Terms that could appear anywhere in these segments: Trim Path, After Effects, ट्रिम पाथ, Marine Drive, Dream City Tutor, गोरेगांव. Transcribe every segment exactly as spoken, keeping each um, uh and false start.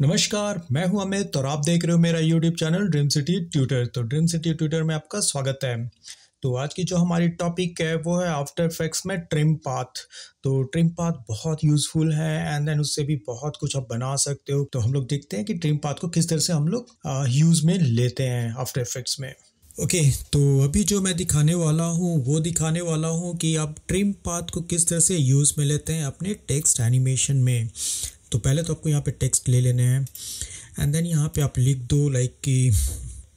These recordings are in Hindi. नमस्कार, मैं हूं अमित और आप देख रहे हो मेरा YouTube channel Dream City Tutor. तो ड्रीम सिटी ट्यूटर में आपका स्वागत है। तो आज की जो हमारी टॉपिक है वो है आफ्टर इफेक्ट्स में ट्रिम पाथ। तो ट्रिम पाथ बहुत यूजफुल है एंड देन उससे भी बहुत कुछ आप बना सकते हो। तो हम लोग देखते हैं कि ट्रिम पाथ को किस तरह से हम लोग यूज में लेते हैं आफ्टर इफेक्ट्स में। ओके okay, तो अभी जो मैं दिखाने वाला हूँ वो दिखाने वाला हूँ कि आप ट्रिम पाथ को किस तरह से यूज़ में लेते हैं अपने टेक्स्ट एनिमेशन में। तो पहले तो आपको यहाँ पे टेक्स्ट ले लेने हैं एंड देन यहाँ पे आप लिख दो लाइक कि,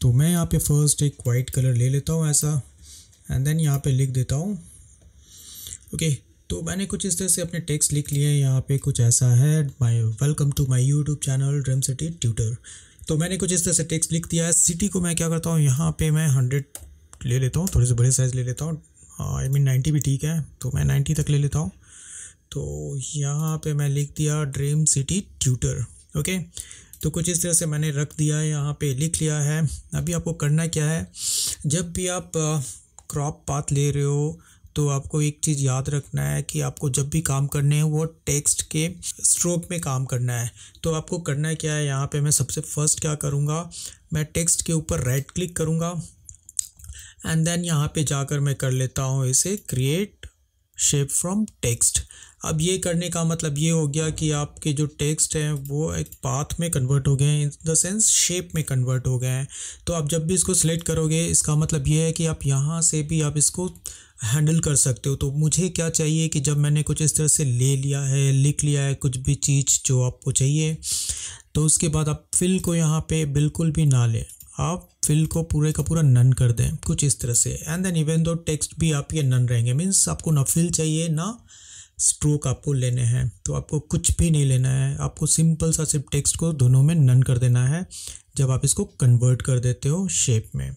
तो मैं यहाँ पे फर्स्ट एक वाइट कलर ले लेता हूँ ऐसा एंड देन यहाँ पे लिख देता हूँ। ओके okay, तो मैंने कुछ इस तरह से अपने टेक्स्ट लिख लिए। यहाँ पे कुछ ऐसा है, my welcome to my YouTube channel Dream City Tutor. तो मैंने कुछ इस तरह से टेक्स्ट लिख दिया है। सिटी को मैं क्या करता हूँ, यहाँ पे मैं हंड्रेड ले लेता हूँ, थोड़े से बड़े साइज़ ले लेता हूँ। आई मीन नाइन्टी भी ठीक है, तो मैं नाइन्टी तक ले लेता हूँ। तो यहाँ पे मैं लिख दिया ड्रीम सिटी ट्यूटर। ओके, तो कुछ इस तरह से मैंने रख दिया है, यहाँ पे लिख लिया है। अभी आपको करना क्या है, जब भी आप क्रॉप पाथ ले रहे हो तो आपको एक चीज़ याद रखना है कि आपको जब भी काम करने हैं वो टेक्स्ट के स्ट्रोक में काम करना है। तो आपको करना क्या है, यहाँ पे मैं सबसे फर्स्ट क्या करूँगा, मैं टेक्स्ट के ऊपर राइट क्लिक करूँगा एंड देन यहाँ पे जाकर मैं कर लेता हूँ इसे क्रिएट शेप फ्रॉम टेक्स्ट। अब ये करने का मतलब ये हो गया कि आपके जो टेक्स्ट हैं वो एक पाथ में कन्वर्ट हो गए हैं, इन द सेंस शेप में कन्वर्ट हो गए हैं। तो आप जब भी इसको सिलेक्ट करोगे इसका मतलब ये है कि आप यहाँ से भी आप इसको हैंडल कर सकते हो। तो मुझे क्या चाहिए कि जब मैंने कुछ इस तरह से ले लिया है, लिख लिया है कुछ भी चीज़ जो आपको चाहिए, तो उसके बाद आप फिल को यहाँ पे बिल्कुल भी ना लें, आप फिल को पूरे का पूरा नन कर दें कुछ इस तरह से एंड देन इवन दो टेक्स्ट भी आपके नन रहेंगे। मीन्स आपको ना फिल चाहिए ना स्ट्रोक आपको लेने हैं, तो आपको कुछ भी नहीं लेना है, आपको सिंपल सा सिर्फ टेक्स्ट को दोनों में नन कर देना है जब आप इसको कन्वर्ट कर देते हो शेप में।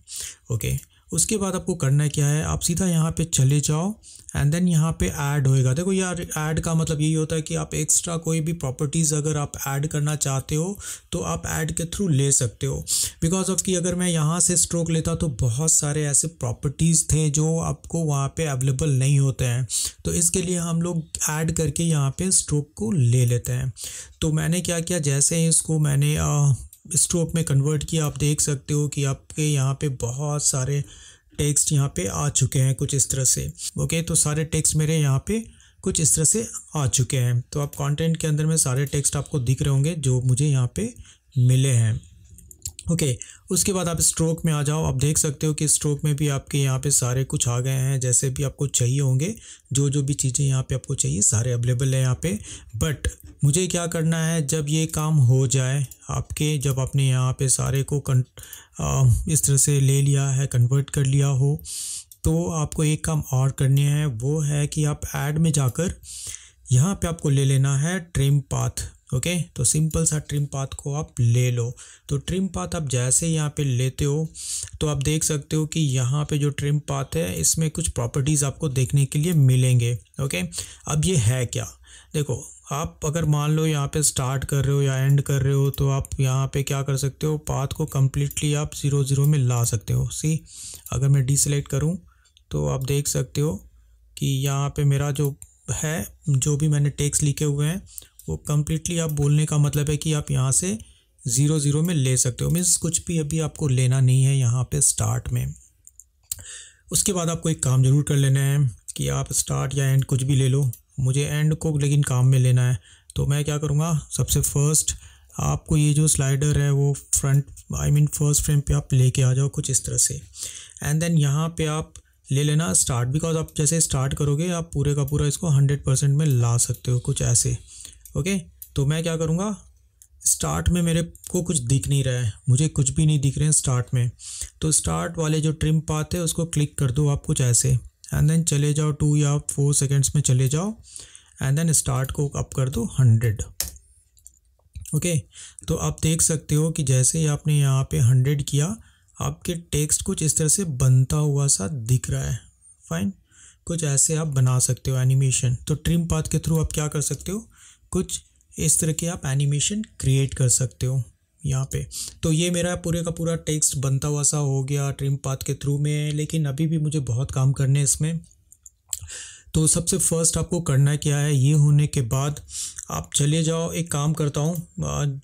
ओके, उसके बाद आपको करना क्या है, आप सीधा यहाँ पे चले जाओ एंड देन यहाँ पे ऐड होएगा। देखो यार, ऐड का मतलब यही होता है कि आप एक्स्ट्रा कोई भी प्रॉपर्टीज़ अगर आप ऐड करना चाहते हो तो आप ऐड के थ्रू ले सकते हो। बिकॉज ऑफ कि अगर मैं यहाँ से स्ट्रोक लेता तो बहुत सारे ऐसे प्रॉपर्टीज़ थे जो आपको वहाँ पे अवेलेबल नहीं होते हैं, तो इसके लिए हम लोग ऐड करके यहाँ पर स्ट्रोक को ले लेते हैं। तो मैंने क्या किया, जैसे इसको मैंने आ, स्ट्रोक में कन्वर्ट किया, आप देख सकते हो कि आपके यहाँ पे बहुत सारे टेक्स्ट यहाँ पे आ चुके हैं कुछ इस तरह से। ओके, तो सारे टेक्स्ट मेरे यहाँ पे कुछ इस तरह से आ चुके हैं। तो आप कंटेंट के अंदर में सारे टेक्स्ट आपको दिख रहे होंगे जो मुझे यहाँ पे मिले हैं। ओके okay, उसके बाद आप स्ट्रोक में आ जाओ, आप देख सकते हो कि स्ट्रोक में भी आपके यहाँ पे सारे कुछ आ गए हैं जैसे भी आपको चाहिए होंगे, जो जो भी चीज़ें यहाँ पे आपको चाहिए सारे अवेलेबल है यहाँ पे। बट मुझे क्या करना है, जब ये काम हो जाए आपके, जब आपने यहाँ पे सारे को कन, आ, इस तरह से ले लिया है, कन्वर्ट कर लिया हो, तो आपको एक काम और करने हैं, वो है कि आप ऐड में जाकर यहाँ पर आपको ले लेना है ट्रिम पाथ। ओके okay, तो सिंपल सा ट्रिम पाथ को आप ले लो। तो ट्रिम पाथ आप जैसे यहाँ पे लेते हो तो आप देख सकते हो कि यहाँ पे जो ट्रिम पाथ है इसमें कुछ प्रॉपर्टीज़ आपको देखने के लिए मिलेंगे। Okay okay? अब ये है क्या, देखो आप अगर मान लो यहाँ पे स्टार्ट कर रहे हो या एंड कर रहे हो तो आप यहाँ पे क्या कर सकते हो, पाथ को कम्प्लीटली आप ज़ीरो ज़ीरो में ला सकते हो। सी, अगर मैं डिसलेक्ट करूँ तो आप देख सकते हो कि यहाँ पर मेरा जो है, जो भी मैंने टेक्स्ट लिखे हुए हैं वो कम्प्लीटली आप बोलने का मतलब है कि आप यहाँ से ज़ीरो ज़ीरो में ले सकते हो। मीन्स कुछ भी अभी आपको लेना नहीं है यहाँ पे स्टार्ट में। उसके बाद आपको एक काम ज़रूर कर लेना है कि आप स्टार्ट या एंड कुछ भी ले लो, मुझे एंड को लेकिन काम में लेना है। तो मैं क्या करूँगा, सबसे फर्स्ट आपको ये जो स्लाइडर है वो front I mean first frame पे आप लेके आ जाओ कुछ इस तरह से एंड देन यहाँ पर आप ले लेना स्टार्ट। बिकॉज आप जैसे स्टार्ट करोगे आप पूरे का पूरा इसको हंड्रेड परसेंट में ला सकते हो कुछ ऐसे। ओके okay, तो मैं क्या करूँगा, स्टार्ट में मेरे को कुछ दिख नहीं रहा है, मुझे कुछ भी नहीं दिख रहे हैं स्टार्ट में। तो स्टार्ट वाले जो ट्रिम पाथ है उसको क्लिक कर दो आप कुछ ऐसे एंड देन चले जाओ टू या फोर सेकेंड्स में चले जाओ एंड देन स्टार्ट को अप कर दो हंड्रेड। ओके, तो आप देख सकते हो कि जैसे ही आपने यहाँ पे हंड्रेड किया आपके टेक्स्ट कुछ इस तरह से बनता हुआ सा दिख रहा है। फाइन, कुछ ऐसे आप बना सकते हो एनिमेशन। तो ट्रिम पाथ के थ्रू आप क्या कर सकते हो, कुछ इस तरह के आप एनिमेशन क्रिएट कर सकते हो यहाँ पे। तो ये मेरा पूरे का पूरा टेक्स्ट बनता हुआ सा हो गया ट्रिम पाथ के थ्रू में, लेकिन अभी भी मुझे बहुत काम करने हैं इसमें। तो सबसे फर्स्ट आपको करना क्या है, ये होने के बाद आप चले जाओ, एक काम करता हूँ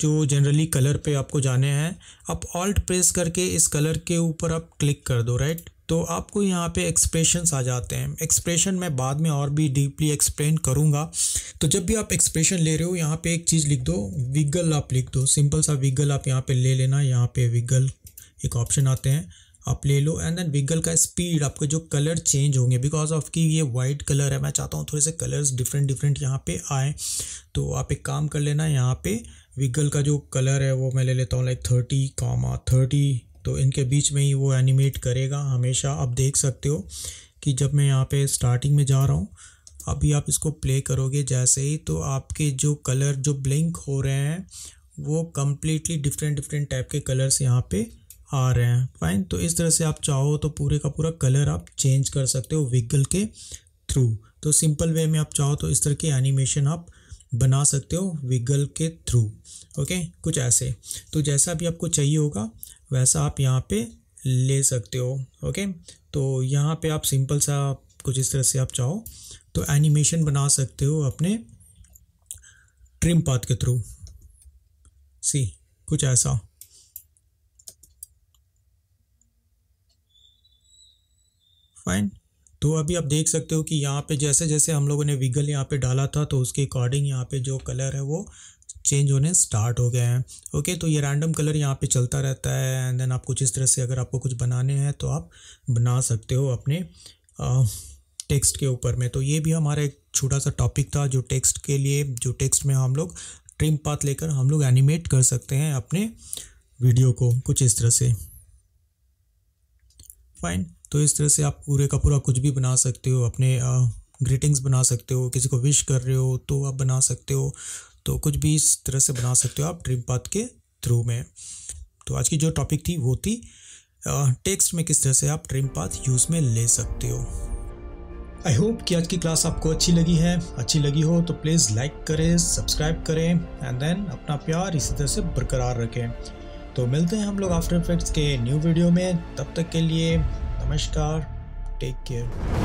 जो जनरली कलर पे आपको जाने हैं, आप ऑल्ट प्रेस करके इस कलर के ऊपर आप क्लिक कर दो, राइट। तो आपको यहाँ पे एक्सप्रेशंस आ जाते हैं। एक्सप्रेशन मैं बाद में और भी डीपली एक्सप्लेन करूँगा। तो जब भी आप एक्सप्रेशन ले रहे हो यहाँ पे एक चीज़ लिख दो, विगल आप लिख दो, सिंपल सा विगल आप यहाँ पे ले लेना। यहाँ पे विगल एक ऑप्शन आते हैं, आप ले लो। एंड देन विगल का स्पीड, आपके जो कलर चेंज होंगे बिकॉज ऑफ कि ये वाइट कलर है, मैं चाहता हूँ थोड़े से कलर्स डिफरेंट डिफरेंट यहाँ पे आए। तो आप एक काम कर लेना, यहाँ पे विगल का जो कलर है वो मैं ले लेता हूँ लाइक थर्टी कॉमा थर्टी। तो इनके बीच में ही वो एनिमेट करेगा हमेशा। आप देख सकते हो कि जब मैं यहाँ पे स्टार्टिंग में जा रहा हूँ, अभी आप इसको प्ले करोगे जैसे ही, तो आपके जो कलर जो ब्लिंक हो रहे हैं वो कम्प्लीटली डिफरेंट डिफरेंट टाइप के कलर्स यहाँ पे आ रहे हैं, फाइन। तो इस तरह से आप चाहो तो पूरे का पूरा कलर आप चेंज कर सकते हो विगल के थ्रू। तो सिंपल वे में आप चाहो तो इस तरह के एनिमेशन आप बना सकते हो विगल के थ्रू, ओके, कुछ ऐसे। तो जैसा भी आपको चाहिए होगा वैसा आप यहाँ पे ले सकते हो, ओके। तो यहाँ पे आप सिंपल सा कुछ इस तरह से आप चाहो तो एनिमेशन बना सकते हो अपने ट्रिम पाथ के थ्रू, सी कुछ ऐसा। फाइन, तो अभी आप देख सकते हो कि यहाँ पे जैसे जैसे हम लोगों ने विगल यहाँ पे डाला था तो उसके अकॉर्डिंग यहाँ पे जो कलर है वो चेंज होने स्टार्ट हो गए हैं, ओके। तो ये रैंडम कलर यहाँ पे चलता रहता है। एंड देन आप कुछ इस तरह से अगर आपको कुछ बनाने हैं तो आप बना सकते हो अपने आ, टेक्स्ट के ऊपर में। तो ये भी हमारा एक छोटा सा टॉपिक था जो टेक्स्ट के लिए, जो टेक्स्ट में हम लोग ट्रिम पाथ लेकर हम लोग एनिमेट कर सकते हैं अपने वीडियो को कुछ इस तरह से, फाइन। तो इस तरह से आप पूरे का पूरा कुछ भी बना सकते हो, अपने ग्रीटिंग्स बना सकते हो, किसी को विश कर रहे हो तो आप बना सकते हो। तो कुछ भी इस तरह से बना सकते हो आप ड्रीम पाथ के थ्रू में। तो आज की जो टॉपिक थी वो थी टेक्स्ट में किस तरह से आप ड्रीम पाथ यूज़ में ले सकते हो। आई होप कि आज की क्लास आपको अच्छी लगी है। अच्छी लगी हो तो प्लीज़ लाइक करें, सब्सक्राइब करें एंड देन अपना प्यार इसी तरह से बरकरार रखें। तो मिलते हैं हम लोग आफ्टर इफेक्ट्स के न्यू वीडियो में, तब तक के लिए नमस्कार, टेक केयर।